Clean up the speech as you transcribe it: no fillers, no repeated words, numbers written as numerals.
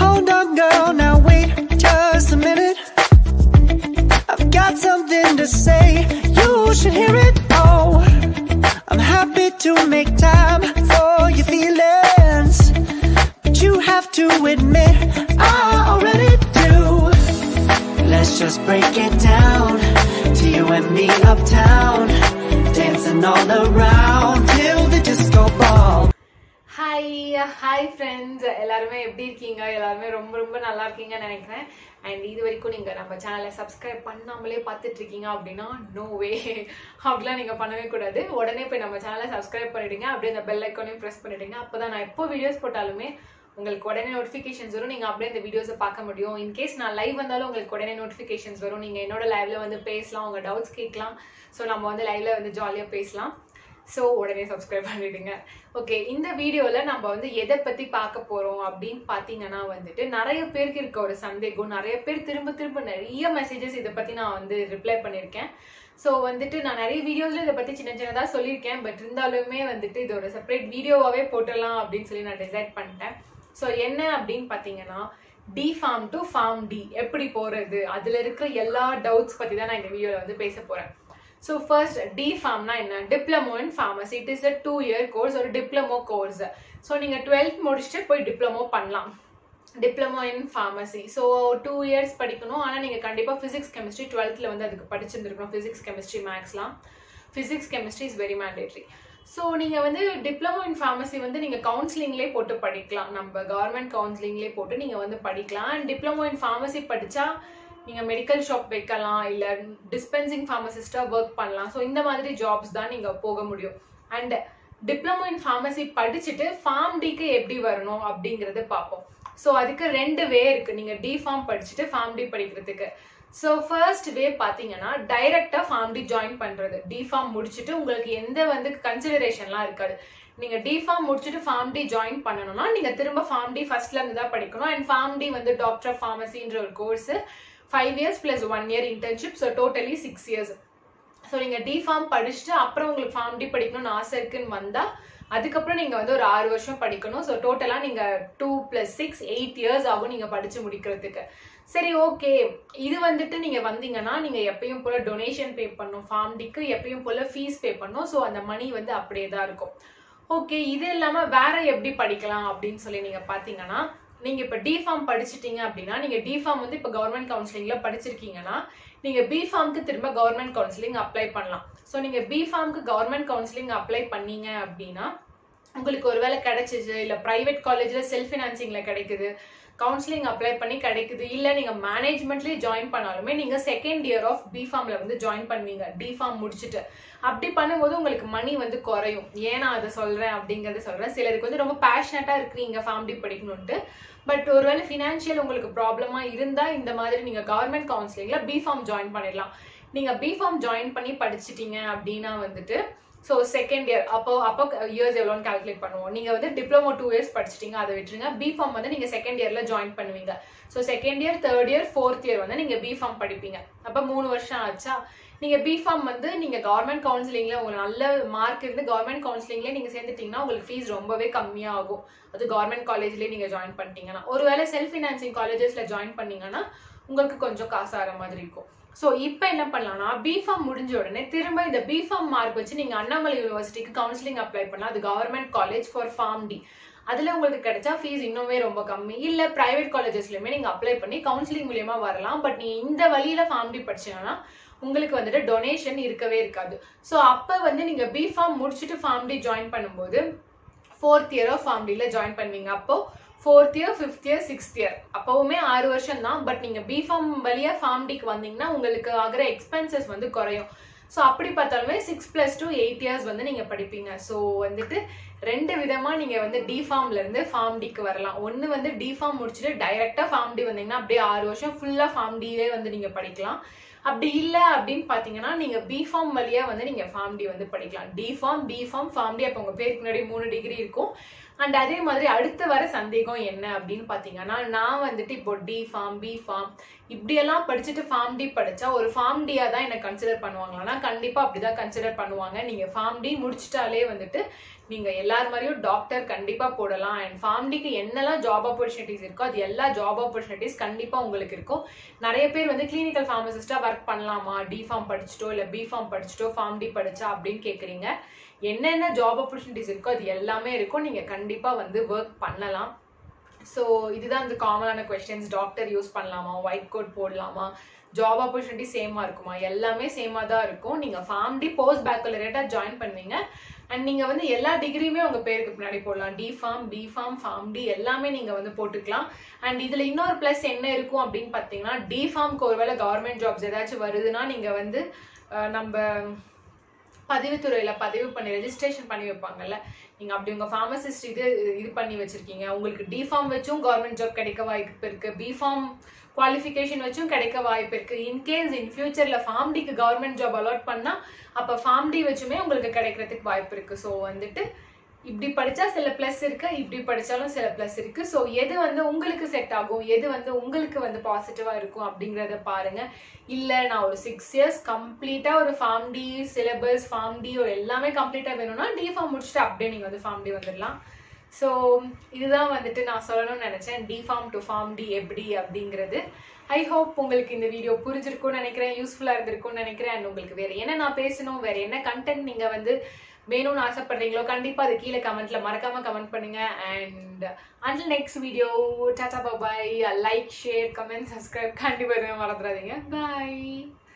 Hold on, girl, now wait just a minute. I've got something to say, you should hear it. Oh, I'm happy to make time for your feelings, but you have to admit I already do. Let's just break it down to you and me uptown, dancing all around till the disco ball. Hi friends, ellarume eppadi irkeenga, ellarume romba romba nalla irkeenga nu nenikiren. And idu varaikum neenga nama channel la subscribe pannamale paathitirkeenga appadina no way, avudla neenga pannave koodadhu. Odane poi nama channel la subscribe pannidinga, apdiye the bell icon press pannidinga, appo dhaan na eppo videos pottalume ungalku odane notifications varum, neenga apdiye the videos paaka mudiyum. In case na live vandalum ungalku odane notifications varum, neenga enoda live la vandu pesalam, unga doubts kekalam. So nama vandu live la vandu jolly ah pesalam. So உடனே subscribe பண்ணிடுங்க. Okay, இந்த வீடியோல நம்ம வந்து எதை பத்தி பார்க்க போறோம் அப்படினு பாத்தீங்கன்னா வந்துட்டு நிறைய பேருக்கு இருக்க ஒரு சந்தேகம், நிறைய பேர் திரும்ப நிறைய மெசேजेस இத பத்தி நான் வந்து ரிப்ளை பண்ணிருக்கேன். சோ வந்துட்டு நான் நிறைய வீடியோஸ்ல இத பத்தி சின்ன சின்னதா சொல்லிருக்கேன், பட் இருந்தாலுமே வந்துட்டு இது ஒரு செப்பரேட் வீடியோவாவே போடலாம் அப்படினு சொல்லி நான் டிசைட் பண்ணிட்டேன். சோ என்ன அப்படினு பாத்தீங்கன்னா B.Pharm to PharmD எப்படி போறது, அதுல இருக்கிற எல்லா டவுட்ஸ் பத்தி தான் நான் இந்த வீடியோல வந்து பேச போறேன். So first, D.Pharm na enna, Diploma in Pharmacy. It is a 2-year course or diploma course. So neenga 12th முடிச்சிட்டு போய் diploma பண்ணலாம், diploma in pharmacy. So 2 years படிக்கணும், ஆனா நீங்க கண்டிப்பா physics chemistry 12th ல வந்து அதுக்கு படிச்சிருந்திருக்கணும். physics chemistry maths la, physics chemistry is very mandatory. So நீங்க வந்து diploma in pharmacy வந்து நீங்க கவுன்சிலிங்லயே போட்டு படிக்கலாம், நம்ம கவர்மெண்ட் கவுன்சிலிங்லயே போட்டு நீங்க வந்து படிக்கலாம். and diploma in pharmacy படிச்சா நீங்க மெடிக்கல் ஷாப் வைக்கலாம், இல்ல டிஸ்பென்சிங் ஃபார்மசிஸ்டா வர்க் பண்ணலாம். சோ இந்த மாதிரி ஜாப்ஸ் தான் நீங்க போக முடியும். அண்ட் டிப்ளமோ இன் ஃபார்மசி படிச்சிட்டு PharmDக்கு எப்படி வரணும் அப்படிங்கறத பாப்போம். சோ அதுக்கு ரெண்டு வே இருக்கு, நீங்க D.Pharm படிச்சிட்டு PharmD படிக்கிறதுக்கு. சோ ஃபர்ஸ்ட் வே பாத்தீங்கன்னா டைரக்டா PharmD ஜாயின் பண்றது. D.Pharm முடிச்சிட்டு உங்களுக்கு எந்த வந்து கன்சிடரேஷன்லாம் இருக்காது, நீங்க D.Pharm முடிச்சிட்டு PharmD ஜாயின் பண்ணணும்னா நீங்க திரும்ப PharmD ஃபர்ஸ்ட்ல இருந்து தான் படிக்கணும். அண்ட் PharmD வந்து டாக்டர் ஆஃப் ஃபார்மசின்ற ஒரு course, 5 years plus 1 year internship, so totally 6 years. So நீங்க D.Pharm படிச்சிட்டு அப்புறம் உங்களுக்கு PharmD படிக்கணும்னு ஆசை இருக்குன்னு வந்தா அதுக்கப்புறம் நீங்க வந்து ஒரு 6 வருஷம் படிக்கணும். ஸோ டோட்டலா நீங்க 2 + 6 8 years ஆகும் நீங்க படிச்சு முடிக்கிறதுக்கு. சரி, ஓகே, இது வந்துட்டு நீங்க வந்தீங்கன்னா நீங்க எப்பயும் போல டொனேஷன் பே பண்ணும், PharmDக்கு எப்பயும் போல ஃபீஸ் பே பண்ணும். ஸோ அந்த மணி வந்து அப்படியே தான் இருக்கும். ஓகே, இது இல்லாம வேற எப்படி படிக்கலாம் அப்படின்னு சொல்லி நீங்க பாத்தீங்கன்னா, நீங்க இப்ப D.Pharm படிச்சிட்டீங்க அப்படின்னா, நீங்க D.Pharm வந்து இப்ப கவர்மெண்ட் கவுன்சிலிங்ல படிச்சிருக்கீங்கன்னா நீங்க B.Pharmக்கு திரும்ப கவர்மெண்ட் கவுன்சிலிங் அப்ளை பண்ணலாம். சோ நீங்க B.Pharmக்கு கவர்மெண்ட் கவுன்சிலிங் அப்ளை பண்ணீங்க அப்படின்னா உங்களுக்கு ஒருவேளை கிடைச்சிச்சு, இல்ல பிரைவேட் காலேஜ்ல செல்ஃப் ஃபினான்சிங்ல கிடைக்குது, கவுன்சிலிங் அப்ளை பண்ணி கிடைக்குது, இல்ல நீங்க மேனேஜ்மெண்ட்லயே ஜாயின் பண்ணாலுமே நீங்க செகண்ட் இயர் ஆஃப் B.Pharmல வந்து ஜாயின் பண்ணுவீங்க D.Pharm முடிச்சுட்டு. அப்படி பண்ணும்போது உங்களுக்கு மணி வந்து குறையும். ஏன்னா அதை சொல்றேன் அப்படிங்கறத சொல்றேன், சிலருக்கு வந்து ரொம்ப பேஷனட்டா இருக்கீங்க PharmD படிக்கணும்ட்டு, பட் ஒருவேளை ஃபினான்ஷியல் உங்களுக்கு ப்ராப்ளமா இருந்தா இந்த மாதிரி நீங்க கவர்மெண்ட் கவுன்சிலிங்ல B.Pharm ஜாயின் பண்ணிடலாம். நீங்க B.Pharm ஜாயின் பண்ணி படிச்சிட்டீங்க அப்படின்னா வந்துட்டு ஸோ செகண்ட் இயர் அப்போ இயர்ஸ் எவ்வளோன்னு கால்குலேட் பண்ணுவோம். நீங்கள் வந்து டிப்ளமோ 2 இயர்ஸ் படிச்சிட்டிங்க, அதை விட்டுருங்க. B.Pharm வந்து நீங்கள் செகண்ட் இயரில் ஜாயின் பண்ணுவீங்க. So second year, third year, fourth year வந்து நீங்கள் B.Pharm படிப்பீங்க. அப்போ 3 வருஷம் ஆச்சா. நீங்கள் B.Pharm வந்து நீங்கள் கவர்மெண்ட் கவுன்சிலிங்கில் உங்களுக்கு நல்ல மார்க் இருந்து கவர்மெண்ட் கவுன்சிலிங்லேயே நீங்கள் சேர்ந்துட்டிங்கன்னா உங்களுக்கு ஃபீஸ் ரொம்பவே கம்மியாகும். அது கவர்மெண்ட் காலேஜ்லேயே நீங்கள் ஜாயின் பண்ணிட்டீங்கன்னா. ஒருவேளை செல்ஃப் ஃபினான்சிங் காலேஜஸில் ஜாயின் பண்ணிங்கன்னா உங்களுக்கு கொஞ்சம் காசு ஆகிற மாதிரி இருக்கும். சோ இப்ப என்ன பண்ணலாம்னா B.Pharm முடிஞ்ச உடனே திரும்ப இந்த B.Pharm மார்க் வச்சு நீங்க அண்ணாமலை யூனிவர்சிட்டிக்கு கவுன்சிலிங் அப்ளை பண்ணலாம். அது கவர்மெண்ட் காலேஜ் ஃபார் PharmD. அதுல உங்களுக்கு கிடைச்சா ஃபீஸ் இன்னுமே ரொம்ப கம்மி. இல்ல பிரைவேட் காலேஜஸ்லயுமே நீங்க அப்ளை பண்ணி கவுன்சிலிங் மூலியமா வரலாம். பட் நீங்க இந்த வழியில PharmD படிச்சீங்கன்னா உங்களுக்கு வந்துட்டு டொனேஷன் இருக்கவே இருக்காது. சோ அப்ப வந்து நீங்க B.Pharm முடிச்சுட்டு PharmD ஜாயின் பண்ணும்போது 4th இயர் ஆஃப் PharmDல ஜாயின் பண்ணுவீங்க. அப்போ 4th year, 5th year, 6th year அப்பவுமே 6 வருஷம் தான். பட் நீங்க B.Pharm வழியா PharmDக்கு வந்தீங்கன்னா உங்களுக்கு ஆகிற எக்ஸ்பென்சஸ் வந்து குறையும். ஸோ அப்படி பார்த்தாலுமே 6 + 2 8 இயர்ஸ் வந்து நீங்க படிப்பீங்க. ஸோ வந்துட்டு 2 விதமா நீங்க வந்து D.Pharmல இருந்து PharmDக்கு வரலாம். ஒன்னு வந்து D.Pharm முடிச்சுட்டு டைரக்டா PharmD வந்தீங்கன்னா அப்படியே 6 வருஷம் ஃபுல்லா PharmDயே வந்து நீங்க படிக்கலாம். அப்படி இல்ல அப்படின்னு பாத்தீங்கன்னா நீங்க B.Pharm வழியா வந்து நீங்க PharmD வந்து படிக்கலாம். D.Pharm, B.Pharm, PharmD, அப்ப உங்க பேருக்கு முன்னாடி 3 டிகிரி இருக்கும். அண்ட் அதே மாதிரி அடுத்து வர சந்தேகம் என்ன அப்படின்னு பாத்தீங்கன்னா, நான் வந்துட்டு இப்போ D.Pharm, B.Pharm இப்படியெல்லாம் படிச்சுட்டு PharmD படிச்சா ஒரு PharmDயா தான் என்ன கன்சிடர் பண்ணுவாங்களான்னா கண்டிப்பா அப்படிதான் கன்சிடர் பண்ணுவாங்க. நீங்க PharmD முடிச்சிட்டாலே வந்துட்டு நீங்க எல்லார் மாதிரியும் டாக்டர் கண்டிப்பா போடலாம் and PharmDக்கு என்னெல்லாம் job opportunities இருக்கோ அது எல்லா job opportunities கண்டிப்பா உங்களுக்கு இருக்கும் நிறைய பேர் வந்து clinical pharmacist-ஆ work பண்ணலாமா D.Pharm படிச்சிட்டோ இல்ல B.Pharm படிச்சிட்டோ PharmD படிச்சா அப்படினு கேக்குறீங்க என்னென்ன job opportunities இருக்கோ அது எல்லாமே இருக்கும் நீங்க கண்டிப்பா வந்து work பண்ணலாம் So, these are the common questions. Doctor use panlama, white coat podlama, job opportunity same arkuma. Yellame same ada irukkum. Ninga PharmD post baccalaureate join panninga and ninga vandu ella degree me unga perukku pinadi podlam. D.Pharm, B.Pharm, PharmD ellame ninga vandu potukalam. And idhula innoru plus enna irukum appdin pathina D.Pharm ku orvela government jobs edach varuduna ninga vandu namba பதிவுத்துறையில பதிவு பண்ணி registration பண்ணி வைப்பாங்கல நீங்க அப்படி உங்க pharmacist இது பண்ணி வச்சிருக்கீங்க உங்களுக்கு D.Pharm வெச்சும் गवर्नमेंट ஜாப் கிடைக்க வாய்ப்பு இருக்கு B.Pharm குவாலிஃபிகேஷன் வெச்சும் கிடைக்க வாய்ப்பு இருக்கு இன் கேஸ் இன் ஃபியூச்சர்ல PharmDக்கு गवर्नमेंट ஜாப் அலாட் பண்ணா அப்ப PharmD வெச்சுமே உங்களுக்கு கிடைக்கிறதுக்கு வாய்ப்பு இருக்கு சோ வந்துட்டு இப்படி படிச்சா சில ப்ளஸ் இருக்கு இப்படி படிச்சாலும் சில ப்ளஸ் இருக்கு சோ எது வந்து உங்களுக்கு செட் ஆகும் எது வந்து உங்களுக்கு வந்து பாசிட்டிவா இருக்கும் அப்படிங்கறத பாருங்க இல்ல நான் ஒரு 6 years கம்ப்ளீட்டா ஒரு PharmD சிலபஸ் PharmD எல்லாமே கம்ப்ளீட்டா வேணும்னா D.Pharm முடிச்சிட்டு அப்படியே நீங்க வந்து PharmD வந்துறலாம் சோ இதுதான் வந்துட்டு நான் சொல்லணும்னு நினைச்சேன் D.Pharm to PharmD எப்படி அப்படிங்கறது I hope உங்களுக்கு இந்த வீடியோ புரிஞ்சிருக்கும்னு நினைக்கிறேன் யூஸ்புல்லா இருந்திருக்கும்னு நினைக்கிறேன் உங்களுக்கு வேற என்ன நான் பேசணும் வேற என்ன கண்டென்ட் நீங்க வந்து Menu naasa padringlo kandipa adu keela comment la marakama comment pannunga and until next video tata bye bye like share comment subscribe kandipa maradradinga bye